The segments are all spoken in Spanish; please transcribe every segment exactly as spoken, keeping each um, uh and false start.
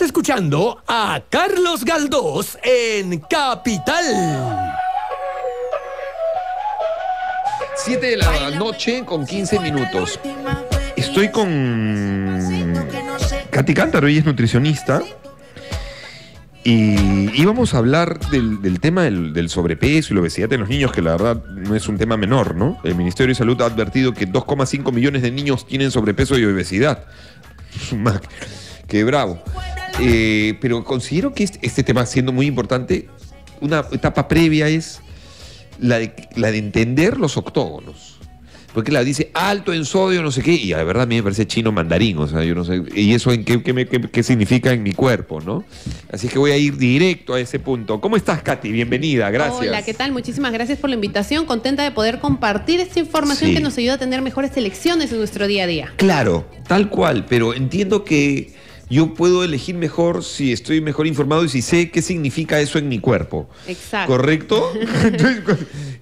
Estás escuchando a Carlos Galdós en Capital. siete de la noche con quince minutos. Estoy con Katty Cántaro, ella es nutricionista. Y íbamos a hablar del, del tema del, del sobrepeso y la obesidad de los niños, que la verdad no es un tema menor, ¿no? El Ministerio de Salud ha advertido que dos coma cinco millones de niños tienen sobrepeso y obesidad. ¡Qué bravo! Eh, pero considero que este, este tema, siendo muy importante, una etapa previa es la de, la de entender los octógonos. Porque la dice alto en sodio, no sé qué, y la verdad a mí me parece chino mandarín, o sea, yo no sé, y eso en qué, qué, me, qué, qué significa en mi cuerpo, ¿no? Así que voy a ir directo a ese punto. ¿Cómo estás, Katty? Bienvenida, gracias. Hola, ¿qué tal? Muchísimas gracias por la invitación, contenta de poder compartir esta información, sí, que nos ayuda a tener mejores elecciones en nuestro día a día. Claro, tal cual, pero entiendo que yo puedo elegir mejor si estoy mejor informado y si sé qué significa eso en mi cuerpo. Exacto. ¿Correcto?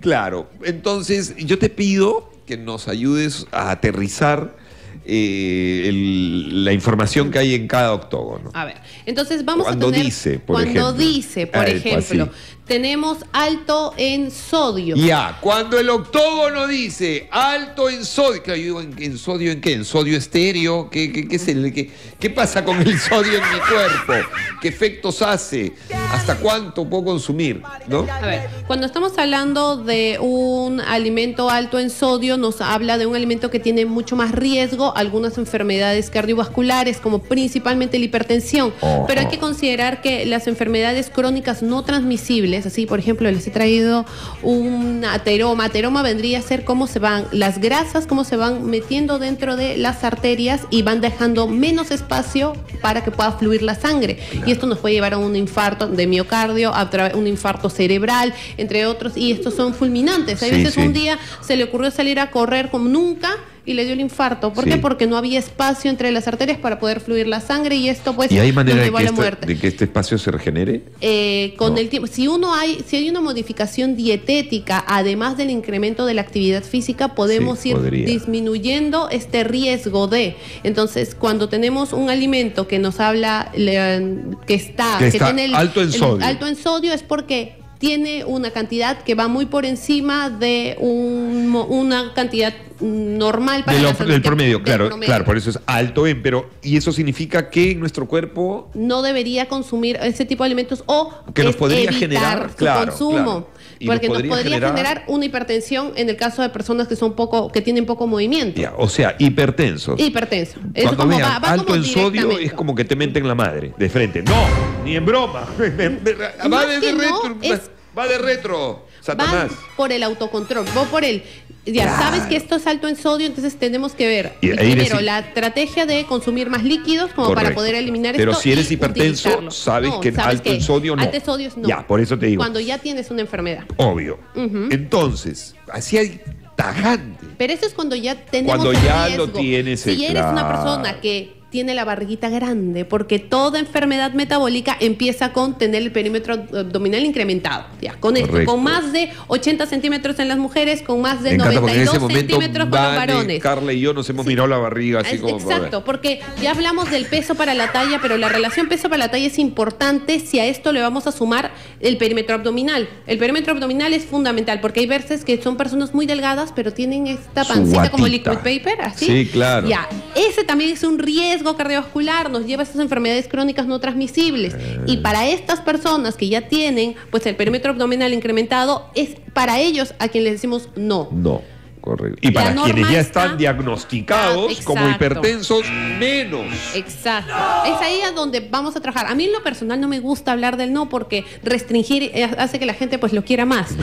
Claro, entonces yo te pido que nos ayudes a aterrizar eh, el, la información que hay en cada octógono. A ver, entonces vamos cuando a tener... Dice, por cuando ejemplo, dice, por algo, ejemplo, así. Tenemos alto en sodio. Ya, cuando el octógono dice alto en sodio... Claro, yo digo, ¿en, en sodio en qué? ¿En sodio estéreo? ¿Qué, qué, qué, es el, qué, ¿Qué pasa con el sodio en mi cuerpo? ¿Qué efectos hace? ¿Hasta cuánto puedo consumir? ¿No? A ver, cuando estamos hablando de un alimento alto en sodio, nos habla de un alimento que tiene mucho más riesgo a algunas enfermedades cardiovasculares, como principalmente la hipertensión. Oh. Pero hay que considerar que las enfermedades crónicas no transmisibles, así, por ejemplo, les he traído un ateroma. Ateroma vendría a ser cómo se van las grasas, cómo se van metiendo dentro de las arterias y van dejando menos espacio para que pueda fluir la sangre. Claro. Y esto nos puede llevar a un infarto de miocardio, a un infarto cerebral, entre otros, y estos son fulminantes. Hay sí, veces sí. Un día se le ocurrió salir a correr como nunca y le dio el infarto. ¿Por sí. qué? Porque no había espacio entre las arterias para poder fluir la sangre y esto pues ¿Y hay manera de que, esto, de que este espacio se regenere? Eh, con no. el tiempo, si uno hay, si hay una modificación dietética, además del incremento de la actividad física, podemos sí, ir podría. disminuyendo este riesgo de. Entonces, cuando tenemos un alimento que nos habla le, que está, que está que tiene el, alto en el, sodio, alto en sodio es porque tiene una cantidad que va muy por encima de un, una cantidad normal para de lo, del promedio, claro, del promedio. Claro, por eso es alto en, pero ¿y eso significa que nuestro cuerpo no debería consumir ese tipo de alimentos o que nos podría generar su claro, consumo? Claro. Porque nos podría, nos podría generar... generar una hipertensión en el caso de personas que son poco, que tienen poco movimiento. Ya, o sea, hipertensos. Hipertenso. Eso como vean, va, va alto como en sodio es como que te menten la madre de frente. No, ni en broma. Va de retro. No, es... Va de retro. Satanás. Va por el autocontrol. Va por el. Ya claro. sabes que esto es alto en sodio, entonces tenemos que ver y, primero decir, la estrategia de consumir más líquidos como correcto. para poder eliminar Pero esto. Pero si eres hipertenso, utilizarlo. sabes no, que sabes alto que en sodio no. Alto en sodio no. Ya, por eso te digo. Cuando ya tienes una enfermedad. Obvio. Uh-huh. Entonces, así hay tajante. Pero eso es cuando ya tenemos Cuando ya riesgo. lo tienes. Si eres claro. una persona que tiene la barriguita grande, porque toda enfermedad metabólica empieza con tener el perímetro abdominal incrementado, ya, con esto, con más de ochenta centímetros en las mujeres, con más de noventa y dos centímetros con los varones. Carla y yo nos hemos sí. mirado la barriga así es, como exacto, por porque ya hablamos del peso para la talla, pero la relación peso para la talla es importante si a esto le vamos a sumar el perímetro abdominal. El perímetro abdominal es fundamental, porque hay veces que son personas muy delgadas, pero tienen esta pancita como liquid paper, así. Sí, claro. Ya, ese también es un riesgo cardiovascular, nos lleva a estas enfermedades crónicas no transmisibles, y para estas personas que ya tienen pues el perímetro abdominal incrementado, es para ellos a quien les decimos no. No, correcto. Y para quienes ya están diagnosticados como hipertensos, menos. Exacto. No. Es ahí a donde vamos a trabajar. A mí en lo personal no me gusta hablar del no, porque restringir hace que la gente pues lo quiera más.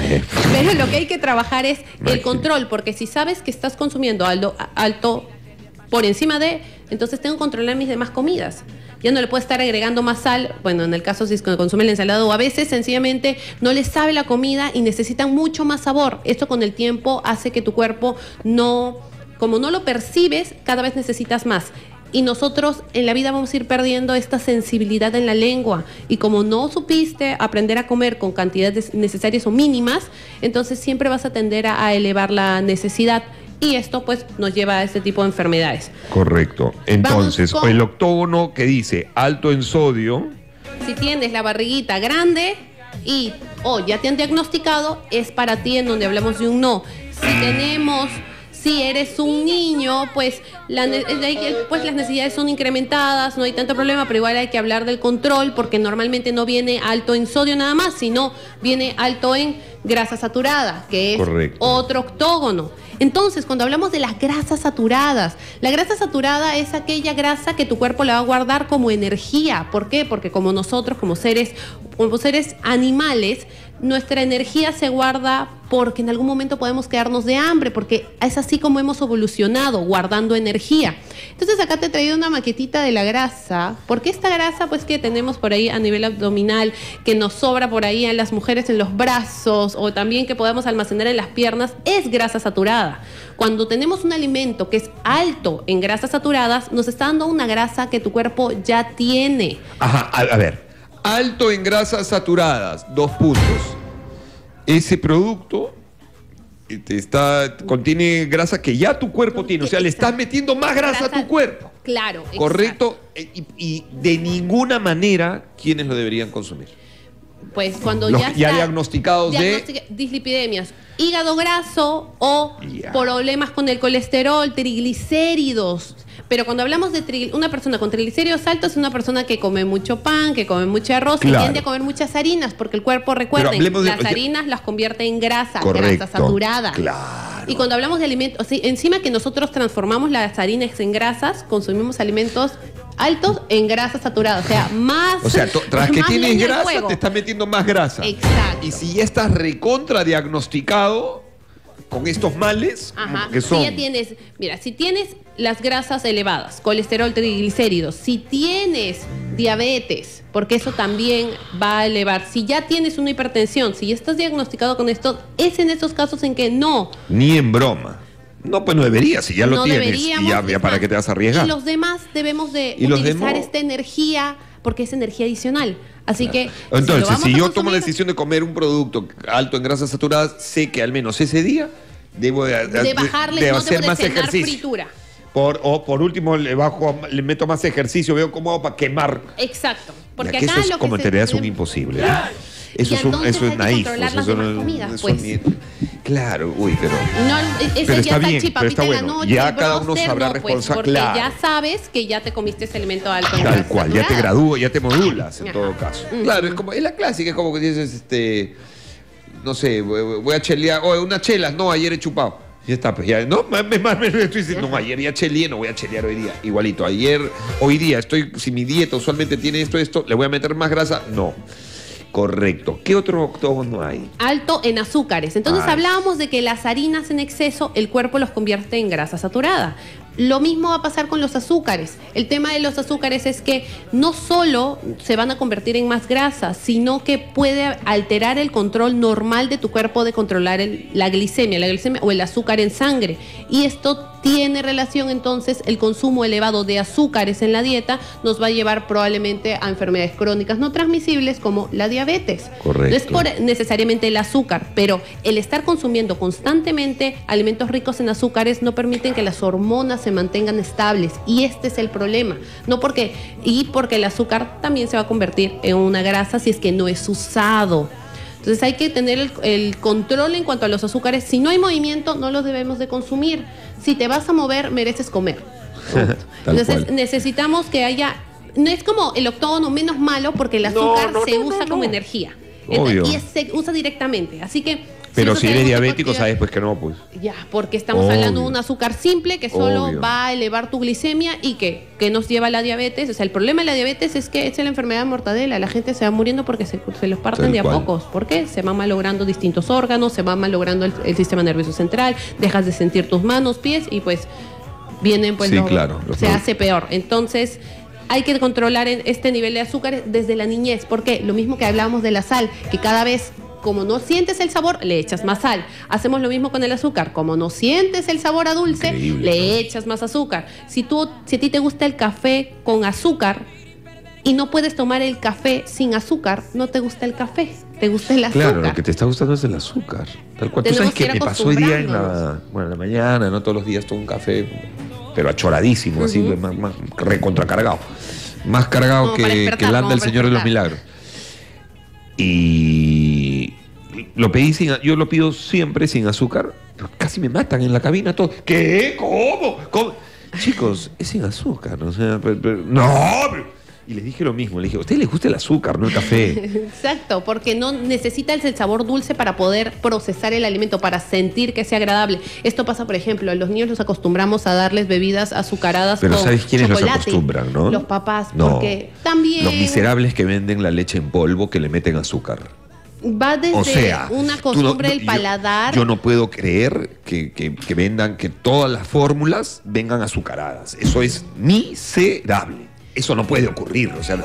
Pero lo que hay que trabajar es el control, porque si sabes que estás consumiendo alto, alto por encima de, entonces tengo que controlar mis demás comidas. Ya no le puedo estar agregando más sal, bueno, en el caso si consume la ensalada, o a veces sencillamente no les sabe la comida y necesitan mucho más sabor. Esto con el tiempo hace que tu cuerpo no, como no lo percibes, cada vez necesitas más. Y nosotros en la vida vamos a ir perdiendo esta sensibilidad en la lengua. Y como no supiste aprender a comer con cantidades necesarias o mínimas, entonces siempre vas a tender a elevar la necesidad. y esto pues nos lleva a este tipo de enfermedades. Correcto. Entonces, con... el octógono que dice alto en sodio. Si tienes la barriguita grande y o oh, ya te han diagnosticado, es para ti en donde hablamos de un no. Si tenemos... Si eres un niño, pues, la, pues las necesidades son incrementadas, no hay tanto problema, pero igual hay que hablar del control, porque normalmente no viene alto en sodio nada más, sino viene alto en grasa saturada, que es Correcto. Otro octógono. Entonces, cuando hablamos de las grasas saturadas, la grasa saturada es aquella grasa que tu cuerpo la va a guardar como energía. ¿Por qué? Porque como nosotros, como seres, como seres animales, nuestra energía se guarda porque en algún momento podemos quedarnos de hambre, porque es así como hemos evolucionado, guardando energía. Entonces acá te he traído una maquetita de la grasa, porque esta grasa pues que tenemos por ahí a nivel abdominal, que nos sobra por ahí en las mujeres, en los brazos, o también que podemos almacenar en las piernas, es grasa saturada. Cuando tenemos un alimento que es alto en grasas saturadas, nos está dando una grasa que tu cuerpo ya tiene. Ajá, a, a ver. Alto en grasas saturadas, dos puntos. Ese producto está, contiene grasa que ya tu cuerpo tiene. O sea, le estás metiendo más grasa a tu cuerpo. Claro. Correcto. Y, y de ninguna manera, ¿quiénes lo deberían consumir? Pues cuando Los, ya, ya está, diagnosticados de... dislipidemias, hígado graso o yeah. problemas con el colesterol, triglicéridos. Pero cuando hablamos de tri... una persona con triglicéridos altos, es una persona que come mucho pan, que come mucho arroz, claro. y tiende a comer muchas harinas, porque el cuerpo, recuerden, de... las harinas las convierte en grasa, Correcto. Grasa saturada. Claro. Y cuando hablamos de alimentos, encima que nosotros transformamos las harinas en grasas, consumimos alimentos altos en grasas saturadas, o sea, más... O sea, tras que tienes grasa, te estás metiendo más grasa. Exacto. Y si ya estás recontradiagnosticado con estos males, Ajá. que son... Si ya tienes, mira, si tienes las grasas elevadas, colesterol, triglicéridos, si tienes diabetes, porque eso también va a elevar, si ya tienes una hipertensión, si ya estás diagnosticado con esto, es en esos casos en que no... Ni en broma. No, pues no debería, si ya lo no tienes, y ya, ya para qué te vas a arriesgar. Y los demás debemos de utilizar demo... esta energía, porque es energía adicional. Así claro. que... Entonces, si, si yo consumir... tomo la decisión de comer un producto alto en grasas saturadas, sé que al menos ese día debo de, de, de bajarle, debo no hacer debo de más ejercicio. Fritura. Por, o por último, le bajo, le meto más ejercicio, veo cómo hago para quemar. Exacto. Porque ya acá que eso es, como en realidad es un imposible. ¿eh? Eso, son, eso es naif. Eso son, comidas, eso pues. es, claro, uy, pero. No, ese pero ya está, bien, pero está bueno. Noche, ya bro, cada uno sabrá responsabilidad. Pues, claro. Ya sabes que ya te comiste ese alimento alto. Ah, tal cual, saturada. Ya te gradúas, ya te modulas en Ajá. todo caso. Mm. Claro, es como es la clásica, es como que dices, este, no sé, voy a chelear, o oh, unas chelas, no, ayer he chupado. Ya está, pues ya, no, más me estoy diciendo, no, ayer ya cheleé, no voy a chelear hoy día. Igualito, ayer, hoy día, estoy, si mi dieta usualmente tiene esto, esto, ¿le voy a meter más grasa? No. Correcto. ¿Qué otro octógono hay? Alto en azúcares. Entonces Ay. hablábamos de que las harinas en exceso, el cuerpo los convierte en grasa saturada. Lo mismo va a pasar con los azúcares. El tema de los azúcares es que no solo se van a convertir en más grasa, sino que puede alterar el control normal de tu cuerpo de controlar el, la glicemia, la glicemia o el azúcar en sangre. Y esto tiene relación entonces, el consumo elevado de azúcares en la dieta nos va a llevar probablemente a enfermedades crónicas no transmisibles como la diabetes. Correcto. No es por necesariamente el azúcar, pero el estar consumiendo constantemente alimentos ricos en azúcares no permiten que las hormonas se mantengan estables, y este es el problema. No porque, y porque el azúcar también se va a convertir en una grasa si es que no es usado. Entonces hay que tener el, el control en cuanto a los azúcares. Si no hay movimiento, no los debemos de consumir. Si te vas a mover, mereces comer. Entonces cual. necesitamos que haya... No es como el octógono menos malo, porque el azúcar no, no, se no, usa no, no. como energía. Obvio. Y se usa directamente. Así que... Pero si, si eres diabético, sabes pues que no, pues. Ya, porque estamos Obvio. hablando de un azúcar simple que solo Obvio. va a elevar tu glicemia y que, que nos lleva a la diabetes. O sea, el problema de la diabetes es que es la enfermedad mortadela. La gente se va muriendo porque se, se los parten Tal de a cual. pocos. ¿Por qué? Se van malogrando distintos órganos, se va malogrando el, el sistema nervioso central, dejas de sentir tus manos, pies y pues vienen pues sí, los, claro, los se los... hace peor. Entonces... Hay que controlar este nivel de azúcar desde la niñez. ¿Por qué? Lo mismo que hablábamos de la sal, que cada vez, como no sientes el sabor, le echas más sal. Hacemos lo mismo con el azúcar. Como no sientes el sabor a dulce, Increíble. le echas más azúcar. Si, tú, si a ti te gusta el café con azúcar y no puedes tomar el café sin azúcar, no te gusta el café. te gusta el azúcar. Claro, lo que te está gustando es el azúcar. Tal cual. Tú sabes que, que me pasó hoy día en la, bueno, en la mañana, no todos los días tomo un café, pero achoradísimo, uh-huh. así, más, más recontracargado. Más cargado como que, que el anda el Señor de los Milagros. Y lo pedí sin, yo lo pido siempre sin azúcar, pero casi me matan en la cabina todo. ¿Qué? ¿Cómo? ¿Cómo? Chicos, es sin azúcar, o sea, pero, pero, no. Y les dije lo mismo, les dije, a ustedes les gusta el azúcar, no el café. Exacto, porque no necesitas el sabor dulce para poder procesar el alimento, para sentir que sea agradable. Esto pasa, por ejemplo, a los niños los acostumbramos a darles bebidas azucaradas con chocolate. Pero ¿sabes quiénes los acostumbran, no? Los papás, no, porque también... Los miserables que venden la leche en polvo que le meten azúcar. Va desde, o sea, una costumbre del no, no, paladar. Yo, yo no puedo creer que, que, que vendan, que todas las fórmulas vengan azucaradas. Eso es miserable. Eso no puede ocurrir, o sea,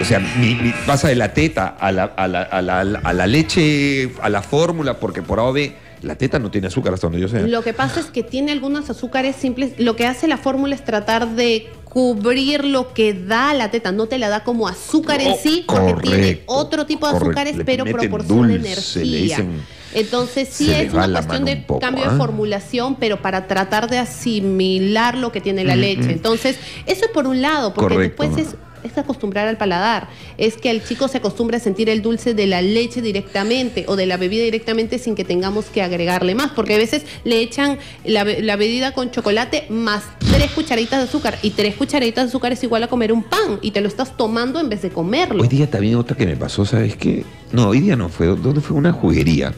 o sea mi, mi, pasa de la teta a la, a la, a la, a la leche, a la fórmula, porque por A o B, la teta no tiene azúcar hasta donde yo sé. Lo que pasa es que tiene algunos azúcares simples, lo que hace la fórmula es tratar de cubrir lo que da la teta, no te la da como azúcar en sí, porque correcto, tiene otro tipo de correcto, azúcares, le pero proporciona dulce, energía. Le dicen... Entonces sí es una cuestión de poco, cambio ¿eh? de formulación, pero para tratar de asimilar lo que tiene la mm, leche. Mm. Entonces, eso por un lado, porque correcto, después es, es acostumbrar al paladar. Es que el chico se acostumbra a sentir el dulce de la leche directamente o de la bebida directamente sin que tengamos que agregarle más, porque a veces le echan la, la bebida con chocolate más tres cucharitas de azúcar, y tres cucharitas de azúcar es igual a comer un pan, y te lo estás tomando en vez de comerlo. Hoy día también otra que me pasó, ¿sabes qué? No, hoy día no fue, ¿dónde fue? Una juguería.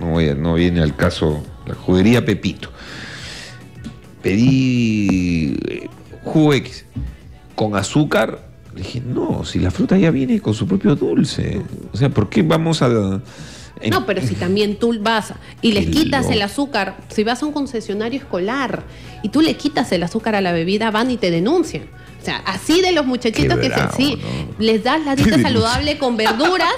No, no viene al caso, la juguería Pepito. Pedí jugo X con azúcar. Le dije, no, si la fruta ya viene con su propio dulce. O sea, ¿por qué vamos a...? No, pero si también tú vas y les quitas el azúcar, si vas a un concesionario escolar y tú le quitas el azúcar a la bebida, van y te denuncian. O sea, así de los muchachitos que bravo, sí, ¿no? Les das la dieta saludable con verduras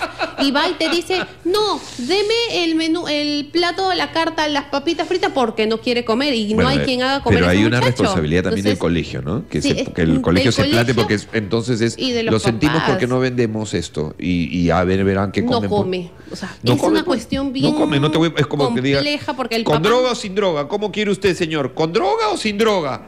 y va y te dice, no, deme el menú, el plato, la carta, las papitas fritas porque no quiere comer y bueno, no hay quien haga comer. Pero a ese hay muchacho. Una responsabilidad también entonces, del colegio, ¿no? Que, sí, se, que el colegio se colegio, plate porque es, entonces es, y de los lo papás. Sentimos porque no vendemos esto y, y a ver, verán que comen. No come, por, o sea, no es come, una cuestión bien no come, no te voy, es como compleja que diga, porque el ¿con papá... droga o sin droga? ¿Cómo quiere usted, señor? ¿Con droga o sin droga?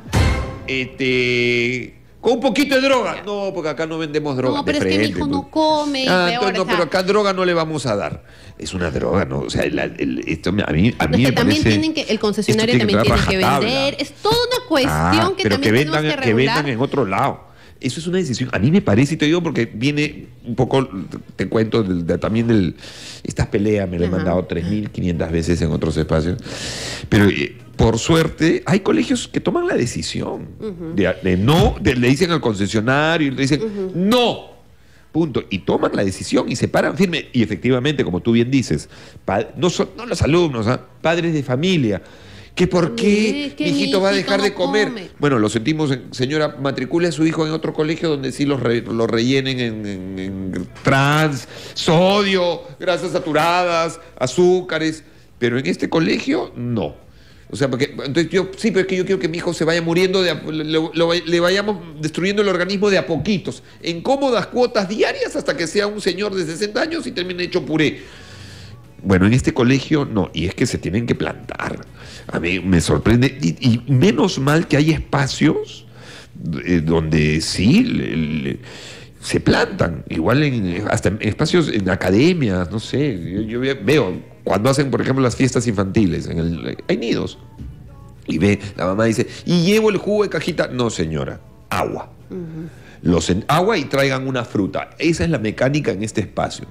Este... Con un poquito de droga. No, porque acá no vendemos droga. No, pero de frente, es que mi hijo no come. Y ah, peor, no, o sea, pero acá droga no le vamos a dar. Es una droga, ¿no? O sea, el, el, esto a mí, a mí es que me también parece, tienen que, el concesionario tiene también que tiene que vender. Es toda una cuestión ah, que pero también que vendan, tenemos que regular. Que vendan en otro lado. Eso es una decisión. A mí me parece, y te digo, porque viene un poco, te cuento, de, de, también del, estas peleas me las he mandado tres mil quinientas veces en otros espacios. Pero... Eh, por suerte, hay colegios que toman la decisión. Uh-huh. de, de no, de, le dicen al concesionario, le dicen, uh-huh. no, punto. Y toman la decisión y se paran firme. Y efectivamente, como tú bien dices, no, son, no los alumnos, ¿eh? Padres de familia, que por qué mi hijito va a dejar de comer. Come. Bueno, lo sentimos, en, señora, matricule a su hijo en otro colegio donde sí los re, lo rellenen en, en, en trans, sodio, grasas saturadas, azúcares. Pero en este colegio, no. O sea, porque entonces yo, sí, pero es que yo quiero que mi hijo se vaya muriendo, de, lo, lo, le vayamos destruyendo el organismo de a poquitos, en cómodas cuotas diarias hasta que sea un señor de sesenta años y termine hecho puré. Bueno, en este colegio no, y es que se tienen que plantar. A mí me sorprende, y, y menos mal que hay espacios eh, donde sí... Le, le, se plantan, igual en hasta en espacios, en academias, no sé, yo, yo veo, cuando hacen, por ejemplo, las fiestas infantiles, en el, hay nidos, y ve, la mamá dice, ¿y llevo el jugo de cajita? No, señora, agua. Uh-huh. Los en, agua y traigan una fruta. Esa es la mecánica en este espacio.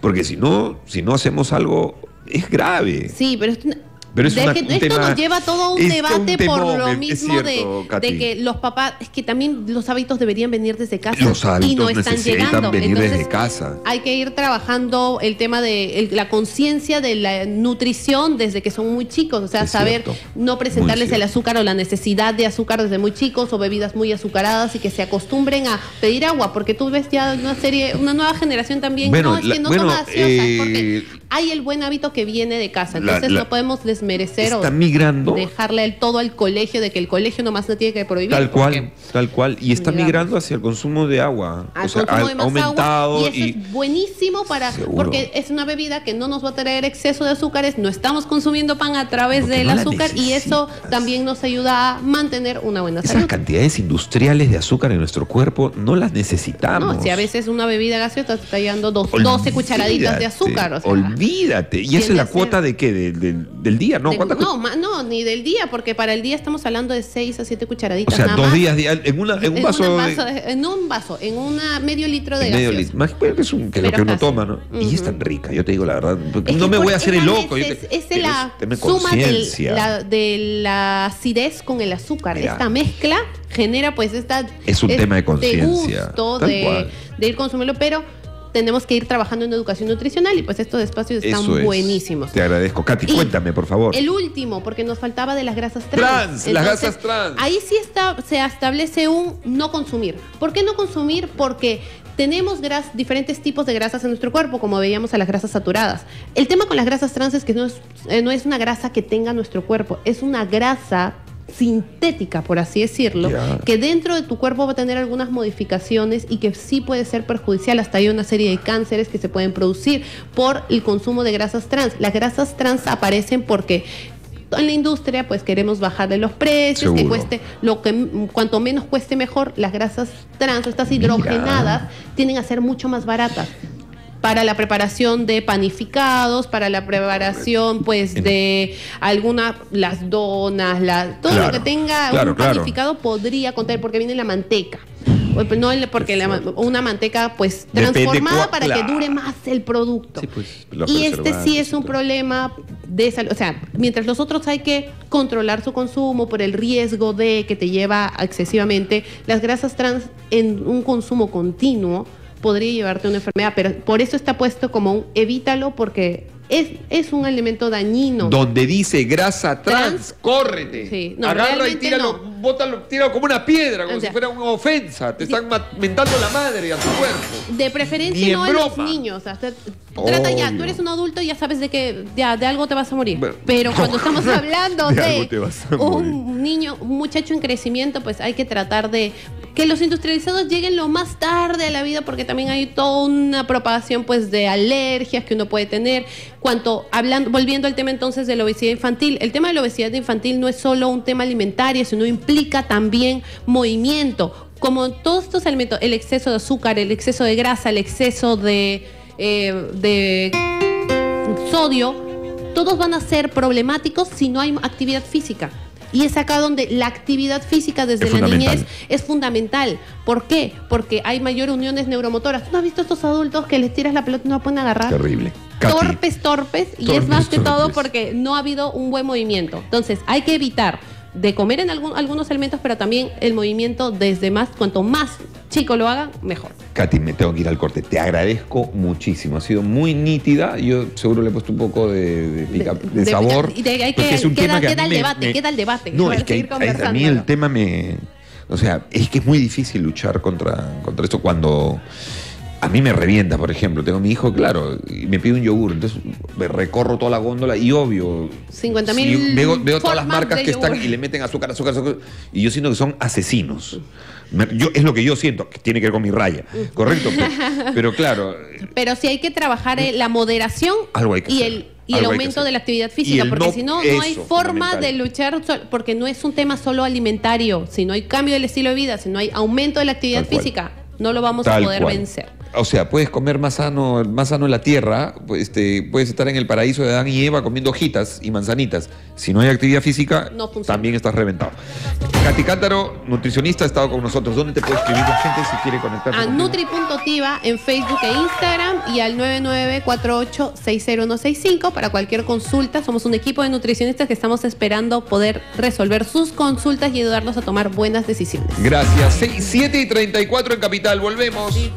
Porque si no, si no hacemos algo, es grave. Sí, pero... Esto... Pero es de una, que, un esto tema, nos lleva a todo un debate un temor, por lo mismo cierto, de, de que los papás, es que también los hábitos deberían venir desde casa los y no están llegando. Venir entonces, desde casa. Hay que ir trabajando el tema de el, la conciencia de la nutrición desde que son muy chicos, o sea, es saber cierto, no presentarles el azúcar o la necesidad de azúcar desde muy chicos o bebidas muy azucaradas y que se acostumbren a pedir agua, porque tú ves ya una serie, una nueva generación también, bueno, no, es la, que no bueno, son gaseosas, eh, porque hay el buen hábito que viene de casa. Entonces la, la, no podemos desmerecer está o migrando, dejarle el todo al colegio, de que el colegio nomás no tiene que prohibir. Tal cual, tal cual. Y está digamos, migrando hacia el consumo de agua. O sea, ha de aumentado. Agua, y eso y... es buenísimo para seguro. Porque es una bebida que no nos va a traer exceso de azúcares. No estamos consumiendo pan a través porque del no azúcar. Necesitas. Y eso también nos ayuda a mantener una buena Esas salud. Esas cantidades industriales de azúcar en nuestro cuerpo no las necesitamos. No, si a veces una bebida gaseosa te está llevando dos, doce cucharaditas de azúcar. O sea, olvídate. ¿Y esa es la cuota de qué? ¿De, de, del día? No, de, no, ma, no, ni del día, porque para el día estamos hablando de seis a siete cucharaditas. O sea, nada dos más. días, en, una, en un en vaso. Vaso de, en un vaso, en una medio litro de gaseosa. Medio litro. Pero es un, que es lo que uno fácil. toma, ¿no? Uh-huh. Y es tan rica, yo te digo la verdad. Es no me voy a hacer el loco. Es, te, es la suma del, la, de la acidez con el azúcar. Mira. Esta mezcla genera, pues, esta. Es un es, tema de conciencia. De, de ir consumirlo, pero. Tenemos que ir trabajando en educación nutricional y pues estos espacios están Eso es. buenísimos. Te agradezco. Katy, y cuéntame, por favor. El último, porque nos faltaba de las grasas trans. Trans, Entonces, las grasas trans. Ahí sí está, se establece un no consumir. ¿Por qué no consumir? Porque tenemos gras, diferentes tipos de grasas en nuestro cuerpo, como veíamos a las grasas saturadas. El tema con las grasas trans es que no es, eh, no es una grasa que tenga nuestro cuerpo, es una grasa sintética, por así decirlo, yeah. que dentro de tu cuerpo va a tener algunas modificaciones y que sí puede ser perjudicial. Hasta hay una serie de cánceres que se pueden producir por el consumo de grasas trans. Las grasas trans aparecen porque en la industria pues queremos bajarle los precios, Seguro. que cueste lo que cuanto menos cueste mejor. Las grasas trans, estas hidrogenadas, Mira. tienen a ser mucho más baratas. Para la preparación de panificados, para la preparación pues de alguna, las donas, la, todo claro, lo que tenga claro, un panificado claro. podría contar, porque viene la manteca. No, porque la, una manteca pues transformada para que dure más el producto. Sí, pues, y este sí es un problema de salud. O sea, mientras los otros hay que controlar su consumo por el riesgo de que te lleva excesivamente, las grasas trans en un consumo continuo podría llevarte a una enfermedad, pero por eso está puesto como un evítalo, porque es, es un alimento dañino. Donde dice grasa trans, trans córrete, sí. no, agarra y tíralo, no. bótalo, tíralo como una piedra, como o sea, si fuera una ofensa, te sí. están mentando la madre a tu cuerpo. De preferencia no en los niños, o sea, trata Obvio. ya, tú eres un adulto y ya sabes de que de, de algo te vas a morir, bueno, pero no. cuando estamos hablando de, de, de un niño, un muchacho en crecimiento, pues hay que tratar de que los industrializados lleguen lo más tarde a la vida, porque también hay toda una propagación pues de alergias que uno puede tener. Cuanto hablando, volviendo al tema entonces de la obesidad infantil, el tema de la obesidad infantil no es solo un tema alimentario, sino implica también movimiento. Como todos estos alimentos, el exceso de azúcar, el exceso de grasa, el exceso de, eh, de sodio, todos van a ser problemáticos si no hay actividad física. Y es acá donde la actividad física desde la niñez es fundamental. ¿Por qué? Porque hay mayor uniones neuromotoras. ¿Tú no has visto a estos adultos que les tiras la pelota y no la pueden agarrar? Terrible. Torpes, torpes. Y es más que todo porque no ha habido un buen movimiento. Entonces, hay que evitar de comer en algún, algunos alimentos, pero también el movimiento desde más, cuanto más chico lo hagan, mejor. Katy, me tengo que ir al corte. Te agradezco muchísimo. Ha sido muy nítida. Yo seguro le he puesto un poco de, de, pica, de, de sabor. Y de, hay que, es un queda, tema que queda el me, debate, me, queda el debate. No, es que a mí el tema me... O sea, es que es muy difícil luchar contra, contra esto cuando... A mí me revienta, por ejemplo. Tengo a mi hijo, claro, y me pide un yogur. Entonces me recorro toda la góndola y obvio. cincuenta mil. Veo, veo todas las marcas que yogur. están y le meten azúcar, azúcar, azúcar. Y yo siento que son asesinos. Me, yo, es lo que yo siento, que tiene que ver con mi raya. Correcto. Pero, pero claro. Pero sí hay que trabajar eh, la moderación algo hay que y hacer. el. Y Algo el aumento de la actividad física, porque no, si no, no hay forma de luchar, porque no es un tema solo alimentario, si no hay cambio del estilo de vida, si no hay aumento de la actividad Tal física, cual. no lo vamos Tal a poder cual. vencer. O sea, puedes comer más sano, más sano en la tierra, este, puedes estar en el paraíso de Adán y Eva comiendo hojitas y manzanitas. Si no hay actividad física, no también estás reventado. Katy Cántaro, nutricionista, ha estado con nosotros. ¿Dónde te puede escribir la gente si quiere conectarse? A Nutri punto tiva en Facebook e Instagram y al nueve nueve cuatro ocho seis cero uno seis cinco para cualquier consulta. Somos un equipo de nutricionistas que estamos esperando poder resolver sus consultas y ayudarlos a tomar buenas decisiones. Gracias. siete y treinta y cuatro en Capital. Volvemos.